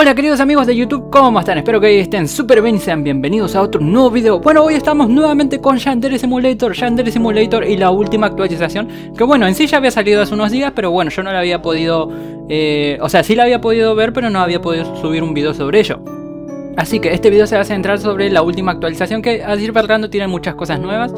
Hola queridos amigos de YouTube, ¿cómo están? Espero que estén súper bien y sean bienvenidos a otro nuevo video. Bueno, hoy estamos nuevamente con Yandere Simulator y la última actualización, que bueno, en sí ya había salido hace unos días, pero bueno, yo no la había podido, o sea, sí la había podido ver, pero no había podido subir un video sobre ello. Así que este video se va a centrar sobre la última actualización, que a decir verdad no tiene muchas cosas nuevas.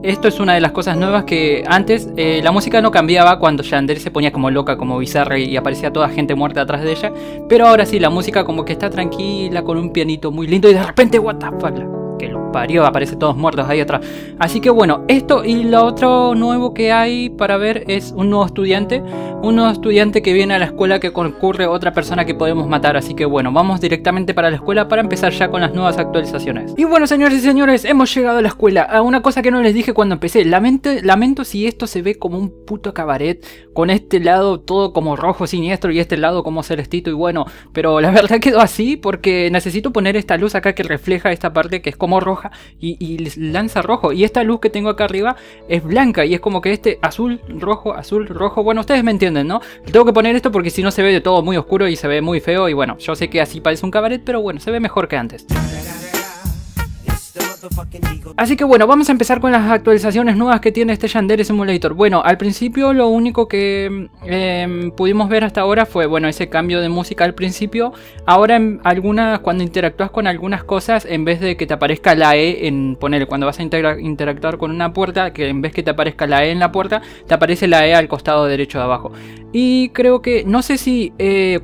Esto es una de las cosas nuevas, que antes la música no cambiaba cuando Yandere se ponía como loca, como bizarra, y aparecía toda gente muerta atrás de ella. Pero ahora sí, la música como que está tranquila, con un pianito muy lindo, y de repente, what the fuck, que lo parió, aparecen todos muertos ahí atrás. Así que bueno, esto y lo otro nuevo que hay para ver es un nuevo estudiante. Un nuevo estudiante que viene a la escuela, que concurre otra persona que podemos matar. Así que bueno, vamos directamente para la escuela para empezar ya con las nuevas actualizaciones. Y bueno, señores y señores, hemos llegado a la escuela. A una cosa que no les dije cuando empecé, lamento si esto se ve como un puto cabaret, con este lado todo como rojo siniestro y este lado como celestito y bueno, pero la verdad quedó así porque necesito poner esta luz acá que refleja esta parte que es como roja y lanza rojo, y esta luz que tengo acá arriba es blanca y es como que este azul, rojo, bueno, ustedes me entienden, ¿no? Tengo que poner esto porque si no se ve de todo muy oscuro y se ve muy feo, y bueno, yo sé que así parece un cabaret, pero bueno, se ve mejor que antes. Así que bueno, vamos a empezar con las actualizaciones nuevas que tiene este Yandere Simulator. Bueno, al principio lo único que pudimos ver hasta ahora fue, bueno, ese cambio de música al principio. Ahora en algunas, cuando interactúas con algunas cosas, en vez de que te aparezca la E en, poner, cuando vas a interactuar con una puerta, que en vez que te aparezca la E en la puerta, te aparece la E al costado derecho de abajo. Y creo que, no sé si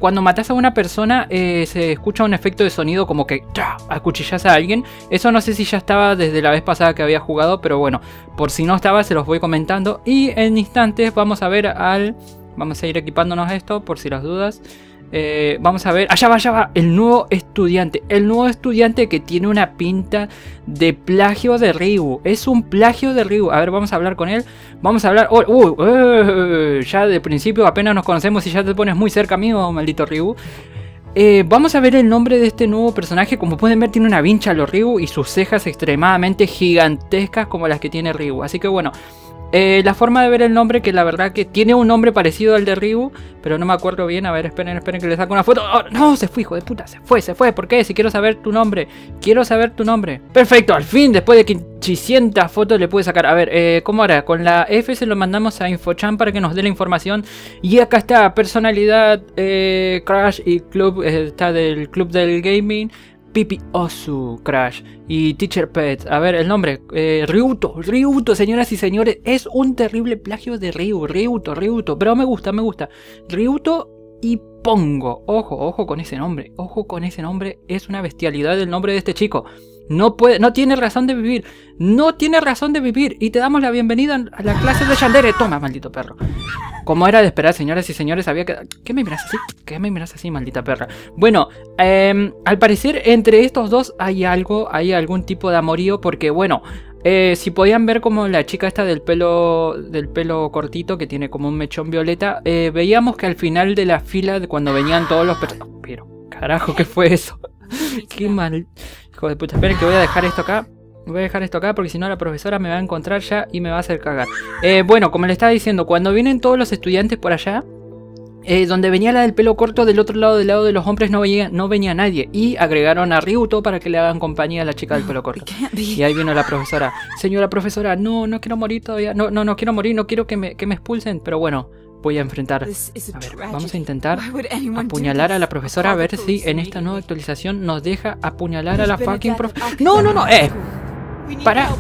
cuando matas a una persona se escucha un efecto de sonido como que acuchillas a alguien. Eso no sé si ya estaba desde la vez pasada que había jugado, pero bueno, por si no estaba se los voy comentando. Y en instantes vamos a ver vamos a ir equipándonos esto por si las dudas. Vamos a ver, allá va, el nuevo estudiante que tiene una pinta de plagio de Ryu, es un plagio de Ryu. A ver, vamos a hablar con él, ya de principio apenas nos conocemos y ya te pones muy cerca, amigo, maldito Ryu. Vamos a ver el nombre de este nuevo personaje. Como pueden ver, tiene una vincha a los Ryu y sus cejas extremadamente gigantescas como las que tiene Ryu, así que bueno. La forma de ver el nombre, que la verdad que tiene un nombre parecido al de Ryu, pero no me acuerdo bien. A ver, esperen que le saco una foto. Oh, no, se fue, hijo de puta, se fue. ¿Por qué? Si quiero saber tu nombre. Perfecto, al fin, después de que 600 fotos le pude sacar. A ver, ¿cómo hará? Con la F se lo mandamos a Info-chan para que nos dé la información. Y acá está, personalidad, Crash y Club, está del Club del Gaming. Pipi Osu, Crash y Teacher Pet. A ver el nombre, Ryuto, señoras y señores, es un terrible plagio de Ryuto, pero me gusta. Ryuto Ipongo, ojo con ese nombre, es una bestialidad el nombre de este chico. No tiene razón de vivir. Y te damos la bienvenida a la clase de Yandere. Toma, maldito perro. Como era de esperar, señoras y señores, había que... ¿Qué me miras así, maldita perra? Bueno, al parecer entre estos dos hay algún tipo de amorío, porque bueno, si podían ver como la chica esta del pelo cortito, que tiene como un mechón violeta, veíamos que al final de la fila, cuando venían todos los... Pero, carajo, ¿qué fue eso? Qué mal... Hijo de puta, esperen que voy a dejar esto acá. Porque si no la profesora me va a encontrar ya y me va a hacer cagar. Bueno, como le estaba diciendo, cuando vienen todos los estudiantes por allá, donde venía la del pelo corto, del otro lado, del lado de los hombres, no venía nadie. Y agregaron a Ryuto para que le hagan compañía a la chica del pelo corto. Y ahí vino la profesora. Señora profesora, no quiero morir todavía. No quiero morir, no quiero que me expulsen. Pero bueno, voy a enfrentar. A ver, vamos a intentar apuñalar a la profesora, a ver si en esta nueva actualización nos deja apuñalar a la fucking profesora. No, para.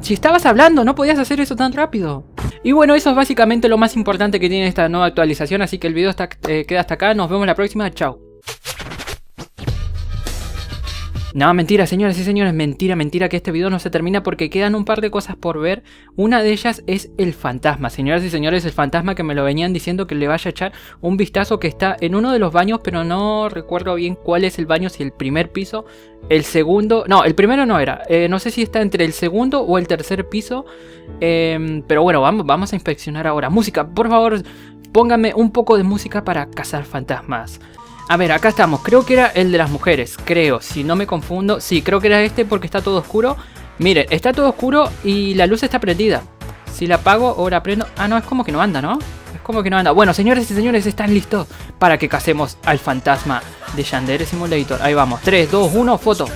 Si estabas hablando, no podías hacer eso tan rápido. Y bueno, eso es básicamente lo más importante que tiene esta nueva actualización. Así que el video queda hasta acá. Nos vemos la próxima. Chao. No, mentira, señoras y señores, mentira que este video no se termina porque quedan un par de cosas por ver. Una de ellas es el fantasma, señoras y señores, el fantasma que me lo venían diciendo que le vaya a echar un vistazo, que está en uno de los baños, pero no recuerdo bien cuál es el baño, si el primer piso, el segundo, no, el primero no era, no sé si está entre el segundo o el tercer piso, pero bueno, vamos a inspeccionar ahora. Música, por favor, póngame un poco de música para cazar fantasmas. A ver, acá estamos, creo que era el de las mujeres, creo, si no me confundo. Sí, creo que era este porque está todo oscuro. Miren, está todo oscuro y la luz está prendida. Si la apago o la prendo... Ah, no, es como que no anda, ¿no? Es ¿Cómo que no anda? Bueno, señores y señores, ¿están listos para que casemos al fantasma de Yandere Simulator? Ahí vamos, 3, 2, 1, foto.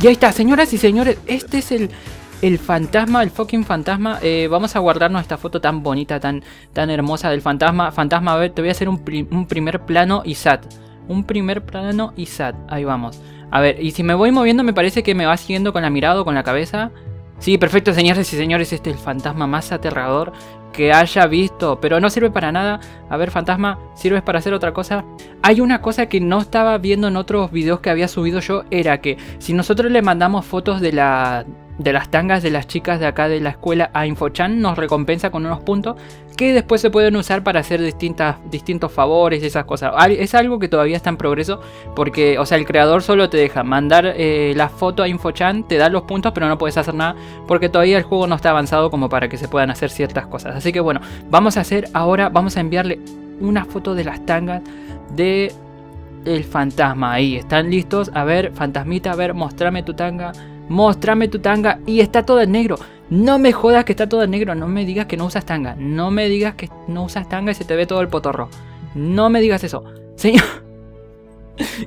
Y ahí está, señoras y señores, este es el fantasma, el fucking fantasma. Vamos a guardarnos esta foto tan bonita, tan hermosa del fantasma. Fantasma, a ver, te voy a hacer un primer plano y sat. Un primer plano y sat, ahí vamos. A ver, y si me voy moviendo me parece que me va siguiendo con la mirada o con la cabeza. Sí, perfecto, señores y señores, este es el fantasma más aterrador que haya visto, pero no sirve para nada. A ver, fantasma, ¿sirves para hacer otra cosa? Hay una cosa que no estaba viendo en otros videos que había subido yo, era que si nosotros le mandamos fotos de las tangas de las chicas de acá de la escuela a Info-chan, nos recompensa con unos puntos que después se pueden usar para hacer distintos favores y esas cosas. Es algo que todavía está en progreso porque, o sea, el creador solo te deja mandar la foto a Info-chan, te da los puntos, pero no puedes hacer nada porque todavía el juego no está avanzado como para que se puedan hacer ciertas cosas. Así que bueno, vamos a hacer ahora, vamos a enviarle una foto de las tangas de el fantasma. Ahí, ¿están listos? A ver, fantasmita, a ver, mostrame tu tanga. Mostrame tu tanga. Y está todo en negro. No me jodas que está todo en negro. No me digas que no usas tanga. No me digas que no usas tanga y se te ve todo el potorro. No me digas eso. Señor,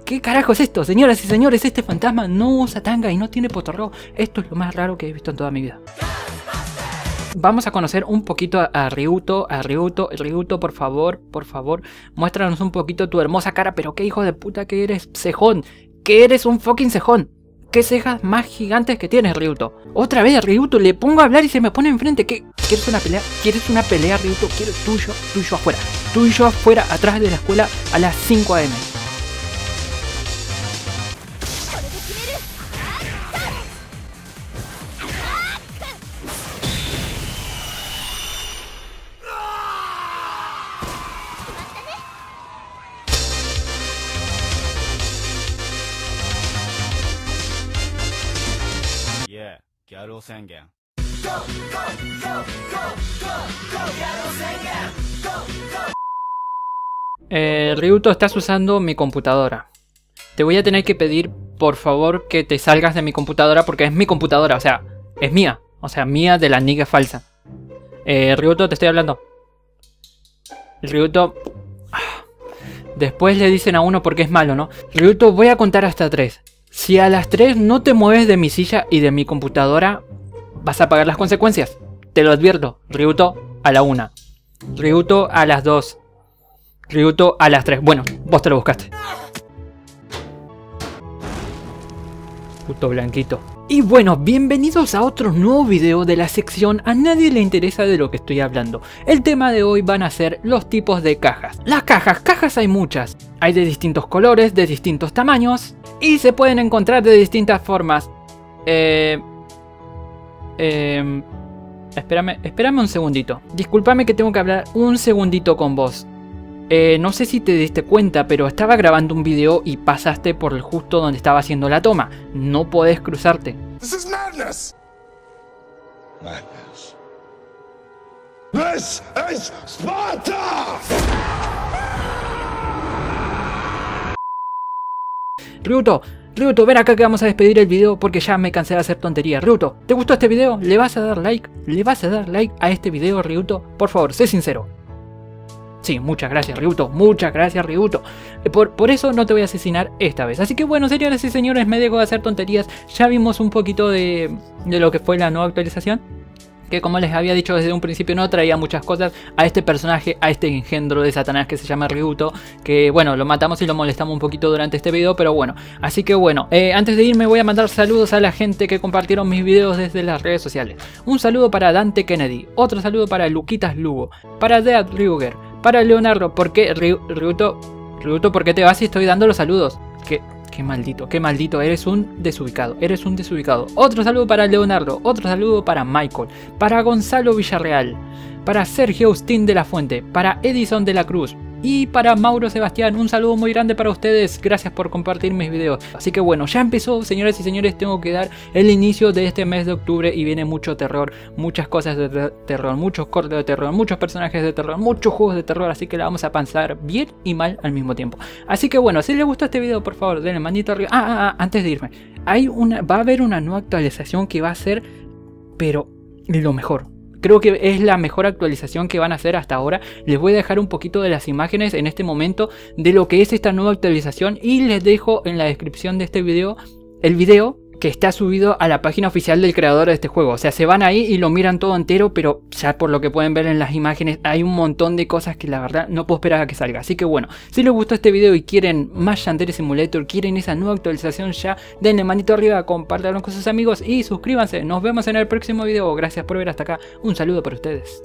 ¿qué carajo es esto? Señoras y señores, este fantasma no usa tanga y no tiene potorro. Esto es lo más raro que he visto en toda mi vida. Vamos a conocer un poquito a Ryuto. Ryuto, por favor, muéstranos un poquito tu hermosa cara. Pero qué hijo de puta que eres, cejón. Que eres un fucking cejón. ¿Qué cejas más gigantes que tienes, Ryuto? Otra vez, Ryuto, le pongo a hablar y se me pone enfrente. ¿Qué? ¿Quieres una pelea? ¿Quieres una pelea, Ryuto? Quiero tuyo, tuyo afuera. Tuyo afuera, atrás de la escuela a las 5 a.m. Ryuto, estás usando mi computadora. Te voy a tener que pedir, por favor, que te salgas de mi computadora porque es mi computadora, o sea, es mía. O sea, mía de la niga falsa. Ryuto, te estoy hablando. Ryuto... Después le dicen a uno porque es malo, ¿no? Ryuto, voy a contar hasta 3. Si a las 3 no te mueves de mi silla y de mi computadora, vas a pagar las consecuencias. Te lo advierto. Ryuto, a la 1. Ryuto, a las 2. Ryuto, a las 3. Bueno, vos te lo buscaste. Puto blanquito. Y bueno, bienvenidos a otro nuevo video de la sección "A nadie le interesa de lo que estoy hablando". El tema de hoy van a ser los tipos de cajas. Las cajas hay muchas. Hay de distintos colores, de distintos tamaños y se pueden encontrar de distintas formas. Espérame un segundito. Discúlpame que tengo que hablar un segundito con vos. No sé si te diste cuenta, pero estaba grabando un video y pasaste por el justo donde estaba haciendo la toma. No podés cruzarte. This is madness. Madness. This is Sparta. Ryuto, ven acá que vamos a despedir el video porque ya me cansé de hacer tonterías. Ryuto, ¿te gustó este video? ¿Le vas a dar like? ¿Le vas a dar like a este video, Ryuto? Por favor, sé sincero. Sí, muchas gracias, Ryuto, muchas gracias, Ryuto. Por eso no te voy a asesinar esta vez. Así que bueno, señoras y señores, me dejo de hacer tonterías. Ya vimos un poquito de lo que fue la nueva actualización, que como les había dicho desde un principio no traía muchas cosas a este personaje, a este engendro de Satanás que se llama Ryuto, que bueno, lo matamos y lo molestamos un poquito durante este video, pero bueno. Así que bueno, antes de irme voy a mandar saludos a la gente que compartieron mis videos desde las redes sociales. Un saludo para Dante Kennedy, otro saludo para Luquitas Lugo, para Dead Ryuger, para Leonardo. ¿Por qué, Ryuto, por qué te vas si estoy dando los saludos? Qué maldito, eres un desubicado, Otro saludo para Leonardo, otro saludo para Michael, para Gonzalo Villarreal, para Sergio Agustín de la Fuente, para Edison de la Cruz y para Mauro Sebastián. Un saludo muy grande para ustedes, gracias por compartir mis videos. Así que bueno, ya empezó, señoras y señores, tengo que dar el inicio de este mes de octubre y viene mucho terror, muchas cosas de terror, muchos cortes de terror, muchos personajes de terror, muchos juegos de terror, así que la vamos a pasar bien y mal al mismo tiempo. Así que bueno, si les gustó este video, por favor, denle manito arriba. Antes de irme, va a haber una nueva actualización que va a ser, pero lo mejor. Creo que es la mejor actualización que van a hacer hasta ahora. Les voy a dejar un poquito de las imágenes en este momento de lo que es esta nueva actualización, y les dejo en la descripción de este video el video que está subido a la página oficial del creador de este juego. O sea, se van ahí y lo miran todo entero, pero ya por lo que pueden ver en las imágenes hay un montón de cosas que la verdad no puedo esperar a que salga. Así que bueno, si les gustó este video y quieren más Yandere Simulator, quieren esa nueva actualización ya, denle manito arriba, compártanlo con sus amigos y suscríbanse. Nos vemos en el próximo video. Gracias por ver hasta acá. Un saludo para ustedes.